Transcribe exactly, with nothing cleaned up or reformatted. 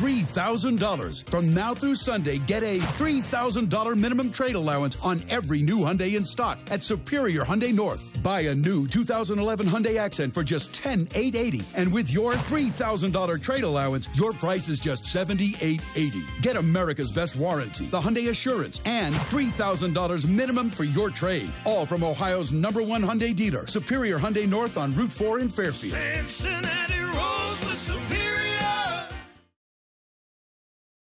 three thousand dollars. From now through Sunday, get a three thousand dollar minimum trade allowance on every new Hyundai in stock at Superior Hyundai North. Buy a new two thousand eleven Hyundai Accent for just ten thousand eight hundred eighty dollars. And with your three thousand dollar trade allowance, your price is just seventy-eight eighty. Get America's best warranty, the Hyundai Assurance, and three thousand dollars minimum for your trade. All from Ohio's number one Hyundai dealer, Superior Hyundai North on Route four in Fairfield. Cincinnati.